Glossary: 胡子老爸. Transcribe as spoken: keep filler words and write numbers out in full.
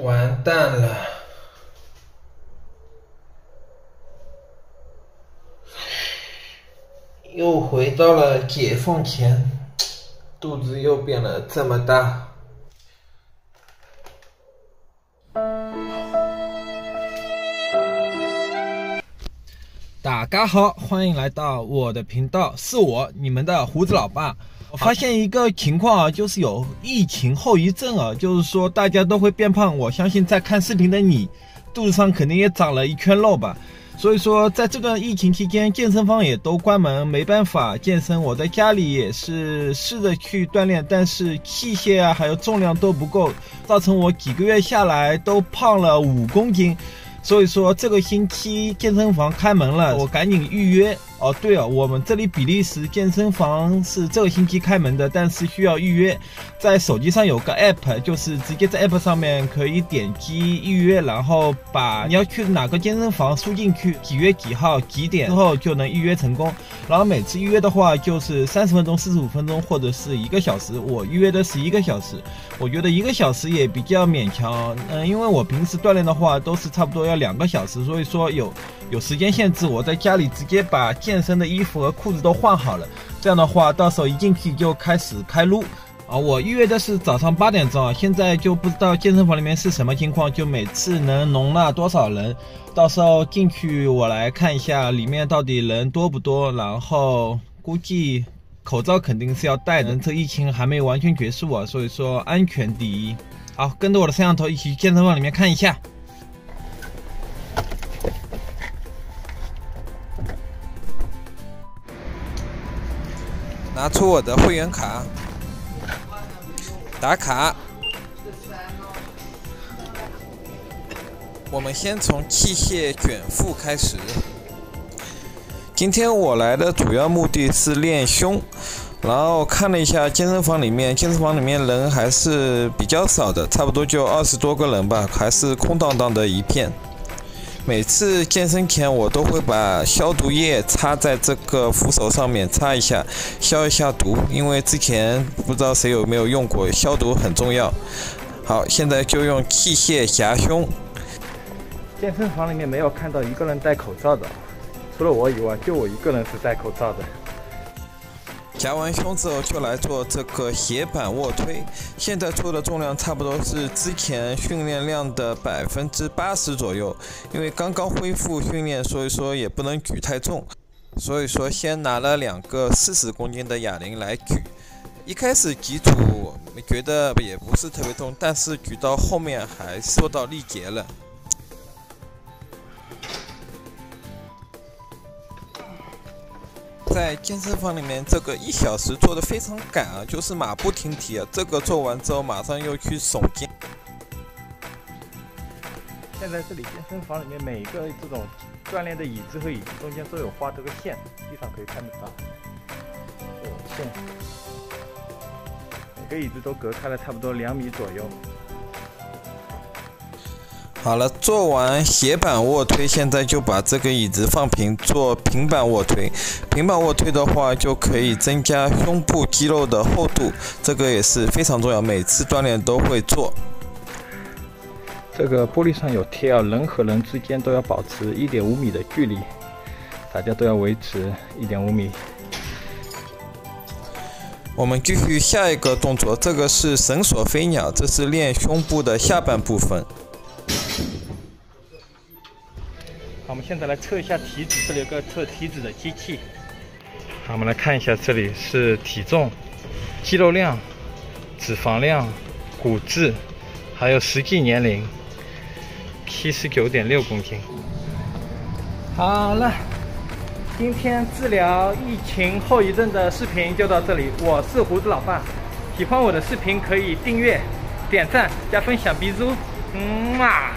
完蛋了！又回到了解放前，肚子又变了这么大。 大家好，欢迎来到我的频道，是我你们的胡子老爸。我发现一个情况啊，就是有疫情后遗症啊，就是说大家都会变胖。我相信在看视频的你，肚子上肯定也长了一圈肉吧。所以说，在这个疫情期间，健身房也都关门，没办法健身。我在家里也是试着去锻炼，但是器械啊还有重量都不够，造成我几个月下来都胖了五公斤。 所以说这个星期健身房开门了，我赶紧预约哦。对了、哦，我们这里比利时健身房是这个星期开门的，但是需要预约。在手机上有个 app， 就是直接在 app 上面可以点击预约，然后把你要去哪个健身房输进去，几月几号几点之后就能预约成功。然后每次预约的话就是三十分钟、四十五分钟或者是一个小时。我预约的是一个小时，我觉得一个小时也比较勉强。嗯，因为我平时锻炼的话都是差不多要 两个小时，所以说有有时间限制。我在家里直接把健身的衣服和裤子都换好了，这样的话，到时候一进去就开始开撸啊！我预约的是早上八点钟啊，现在就不知道健身房里面是什么情况，就每次能容纳多少人。到时候进去我来看一下里面到底人多不多，然后估计口罩肯定是要戴的，这疫情还没有完全结束啊，所以说安全第一。好，跟着我的摄像头一起去健身房里面看一下。 拿出我的会员卡，打卡。我们先从器械卷腹开始。今天我来的主要目的是练胸，然后看了一下健身房里面，健身房里面人还是比较少的，差不多就二十多个人吧，还是空荡荡的一片。 每次健身前，我都会把消毒液擦在这个扶手上面，擦一下，消一下毒。因为之前不知道谁有没有用过，消毒很重要。好，现在就用器械夹胸。健身房里面没有看到一个人戴口罩的，除了我以外，就我一个人是戴口罩的。夹完胸之后，就来做这个斜板卧推。现在做的重量差不多是之前训练量的百分之八十左右，因为刚刚恢复训练，所以说也不能举太重，所以说先拿了两个四十公斤的哑铃来举。一开始几组觉得也不是特别重，但是举到后面还受到力竭了。 在健身房里面，这个一小时做的非常赶啊，就是马不停蹄啊。这个做完之后，马上又去耸肩。现在这里健身房里面每个这种锻炼的椅子和椅子中间都有画这个线，地上可以看得到。有线，每个椅子都隔开了差不多两米左右。 好了，做完斜板卧推，现在就把这个椅子放平，做平板卧推。平板卧推的话，就可以增加胸部肌肉的厚度，这个也是非常重要，每次锻炼都会做。这个玻璃上有贴啊，人和人之间都要保持 一点五米的距离，大家都要维持 一点五米。 我们继续下一个动作，这个是绳索飞鸟，这是练胸部的下半部分。 我们现在来测一下体脂，这里有个测体脂的机器。好，我们来看一下，这里是体重、肌肉量、脂肪量、骨质，还有实际年龄， 七十九点六公斤。好了，今天治疗疫情后遗症的视频就到这里。我是胡子老爸，喜欢我的视频可以订阅、点赞、加分享，比如，嗯啊。